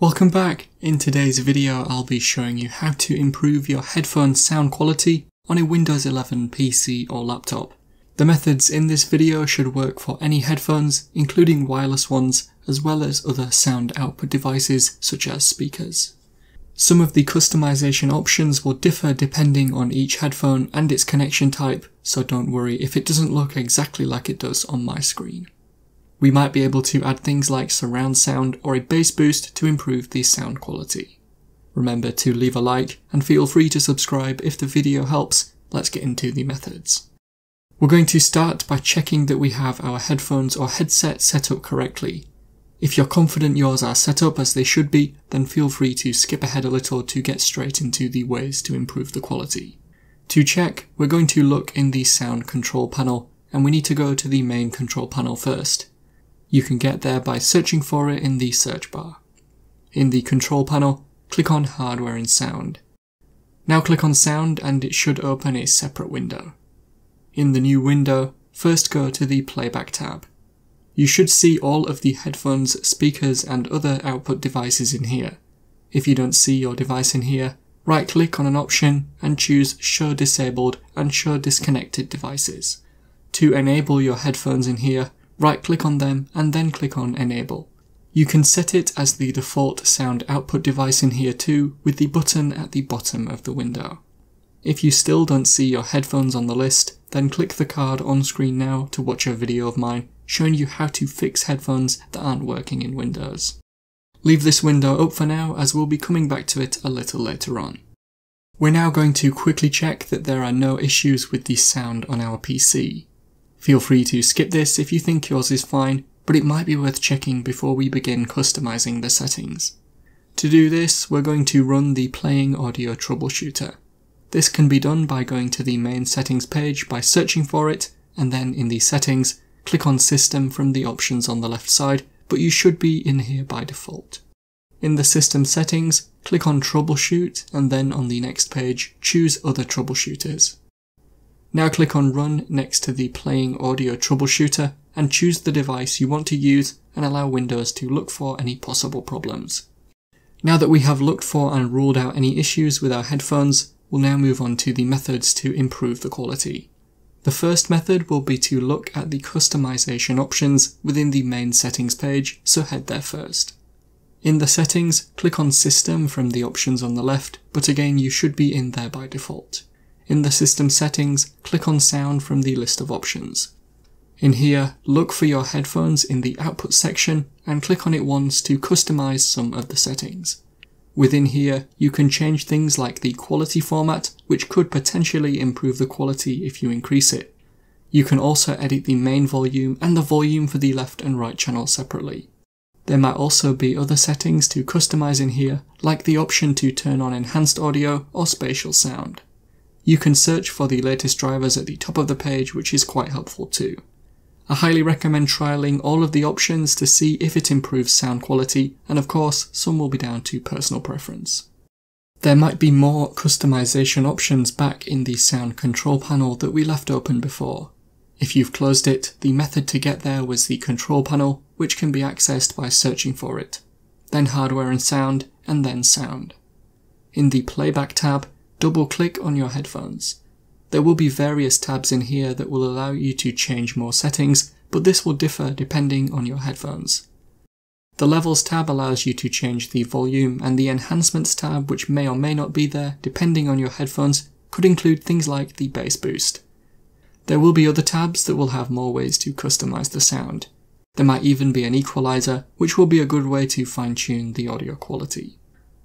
Welcome back. In today's video I'll be showing you how to improve your headphone sound quality on a Windows 11 PC or laptop. The methods in this video should work for any headphones, including wireless ones, as well as other sound output devices such as speakers. Some of the customization options will differ depending on each headphone and its connection type, so don't worry if it doesn't look exactly like it does on my screen. We might be able to add things like surround sound or a bass boost to improve the sound quality. Remember to leave a like and feel free to subscribe if the video helps. Let's get into the methods. We're going to start by checking that we have our headphones or headset set up correctly. If you're confident yours are set up as they should be, then feel free to skip ahead a little to get straight into the ways to improve the quality. To check, we're going to look in the sound control panel, and we need to go to the main control panel first. You can get there by searching for it in the search bar. In the control panel, click on Hardware and Sound. Now click on Sound and it should open a separate window. In the new window, first go to the Playback tab. You should see all of the headphones, speakers and other output devices in here. If you don't see your device in here, right-click on an option and choose Show Disabled and Show Disconnected Devices. To enable your headphones in here, right-click on them and then click on Enable. You can set it as the default sound output device in here too, with the button at the bottom of the window. If you still don't see your headphones on the list, then click the card on screen now to watch a video of mine showing you how to fix headphones that aren't working in Windows. Leave this window up for now as we'll be coming back to it a little later on. We're now going to quickly check that there are no issues with the sound on our PC. Feel free to skip this if you think yours is fine, but it might be worth checking before we begin customizing the settings. To do this, we're going to run the Playing Audio Troubleshooter. This can be done by going to the main settings page by searching for it, and then in the settings, click on System from the options on the left side, but you should be in here by default. In the system settings, click on Troubleshoot, and then on the next page, choose Other Troubleshooters. Now click on Run next to the Playing Audio Troubleshooter and choose the device you want to use and allow Windows to look for any possible problems. Now that we have looked for and ruled out any issues with our headphones, we'll now move on to the methods to improve the quality. The first method will be to look at the customization options within the main settings page, so head there first. In the settings, click on System from the options on the left, but again you should be in there by default. In the system settings, click on Sound from the list of options. In here, look for your headphones in the output section and click on it once to customize some of the settings. Within here, you can change things like the quality format, which could potentially improve the quality if you increase it. You can also edit the main volume and the volume for the left and right channel separately. There might also be other settings to customize in here, like the option to turn on enhanced audio or spatial sound. You can search for the latest drivers at the top of the page, which is quite helpful too. I highly recommend trialing all of the options to see if it improves sound quality, and of course, some will be down to personal preference. There might be more customization options back in the sound control panel that we left open before. If you've closed it, the method to get there was the control panel, which can be accessed by searching for it. Then Hardware and then Sound. In the Playback tab, double-click on your headphones. There will be various tabs in here that will allow you to change more settings, but this will differ depending on your headphones. The Levels tab allows you to change the volume, and the Enhancements tab, which may or may not be there depending on your headphones, could include things like the bass boost. There will be other tabs that will have more ways to customize the sound. There might even be an equalizer, which will be a good way to fine-tune the audio quality.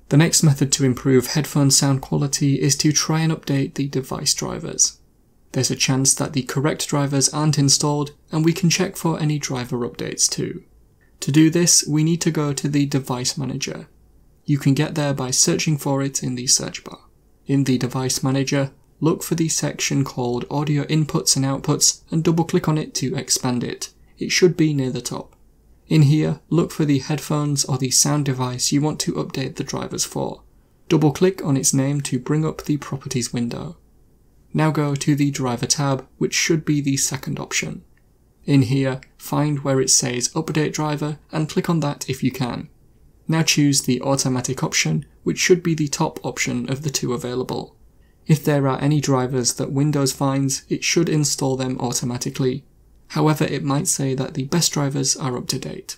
The next method to improve headphone sound quality is to try and update the device drivers. There's a chance that the correct drivers aren't installed, and we can check for any driver updates too. To do this, we need to go to the Device Manager. You can get there by searching for it in the search bar. In the Device Manager, look for the section called Audio Inputs and Outputs and double-click on it to expand it. It should be near the top. In here, look for the headphones or the sound device you want to update the drivers for. Double-click on its name to bring up the Properties window. Now go to the Driver tab, which should be the second option. In here, find where it says Update Driver and click on that if you can. Now choose the automatic option, which should be the top option of the two available. If there are any drivers that Windows finds, it should install them automatically. However, it might say that the best drivers are up to date.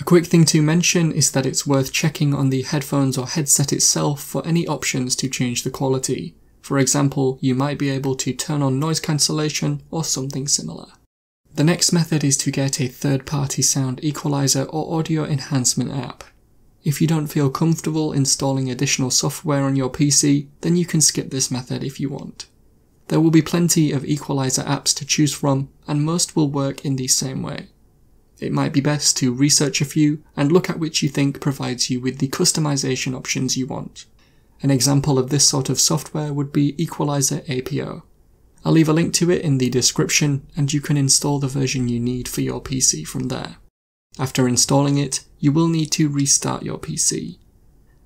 A quick thing to mention is that it's worth checking on the headphones or headset itself for any options to change the quality. For example, you might be able to turn on noise cancellation or something similar. The next method is to get a third-party sound equalizer or audio enhancement app. If you don't feel comfortable installing additional software on your PC, then you can skip this method if you want. There will be plenty of equalizer apps to choose from, and most will work in the same way. It might be best to research a few and look at which you think provides you with the customization options you want. An example of this sort of software would be Equalizer APO. I'll leave a link to it in the description, and you can install the version you need for your PC from there. After installing it, you will need to restart your PC.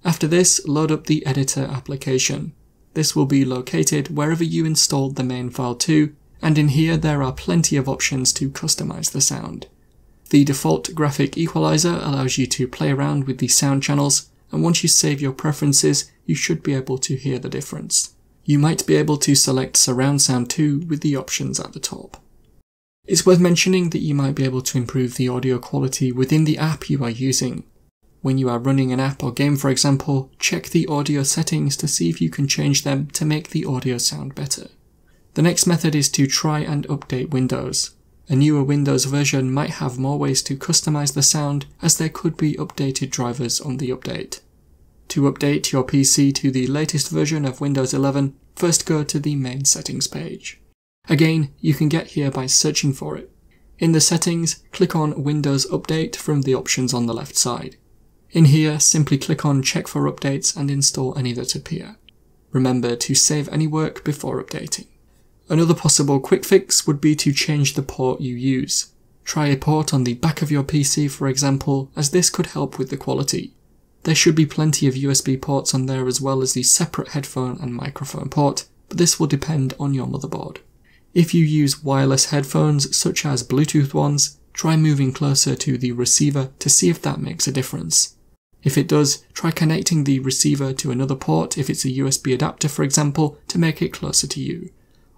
After this, load up the editor application. This will be located wherever you installed the main file to, and in here there are plenty of options to customize the sound. The default graphic equalizer allows you to play around with the sound channels, and once you save your preferences, you should be able to hear the difference. You might be able to select surround sound too with the options at the top. It's worth mentioning that you might be able to improve the audio quality within the app you are using. When you are running an app or game, for example, check the audio settings to see if you can change them to make the audio sound better. The next method is to try and update Windows. A newer Windows version might have more ways to customize the sound, as there could be updated drivers on the update. To update your PC to the latest version of Windows 11, first go to the main settings page. Again, you can get here by searching for it. In the settings, click on Windows Update from the options on the left side. In here, simply click on Check for Updates and install any that appear. Remember to save any work before updating. Another possible quick fix would be to change the port you use. Try a port on the back of your PC, for example, as this could help with the quality. There should be plenty of USB ports on there, as well as the separate headphone and microphone port, but this will depend on your motherboard. If you use wireless headphones, such as Bluetooth ones, try moving closer to the receiver to see if that makes a difference. If it does, try connecting the receiver to another port if it's a USB adapter, for example, to make it closer to you.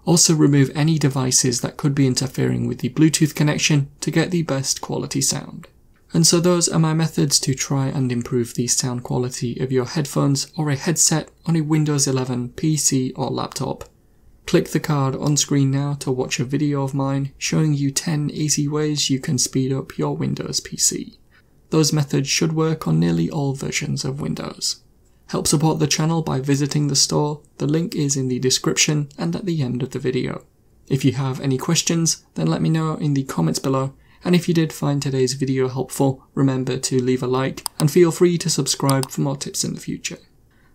Also remove any devices that could be interfering with the Bluetooth connection to get the best quality sound. And so those are my methods to try and improve the sound quality of your headphones or a headset on a Windows 11 PC or laptop. Click the card on screen now to watch a video of mine showing you 10 easy ways you can speed up your Windows PC. Those methods should work on nearly all versions of Windows. Help support the channel by visiting the store, the link is in the description and at the end of the video. If you have any questions, then let me know in the comments below, and if you did find today's video helpful, remember to leave a like and feel free to subscribe for more tips in the future.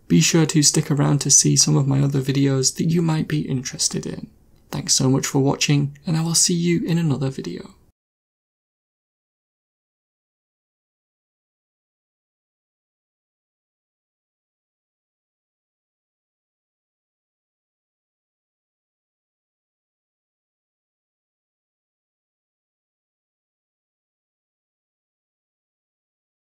Be sure to stick around to see some of my other videos that you might be interested in. Thanks so much for watching, and I will see you in another video.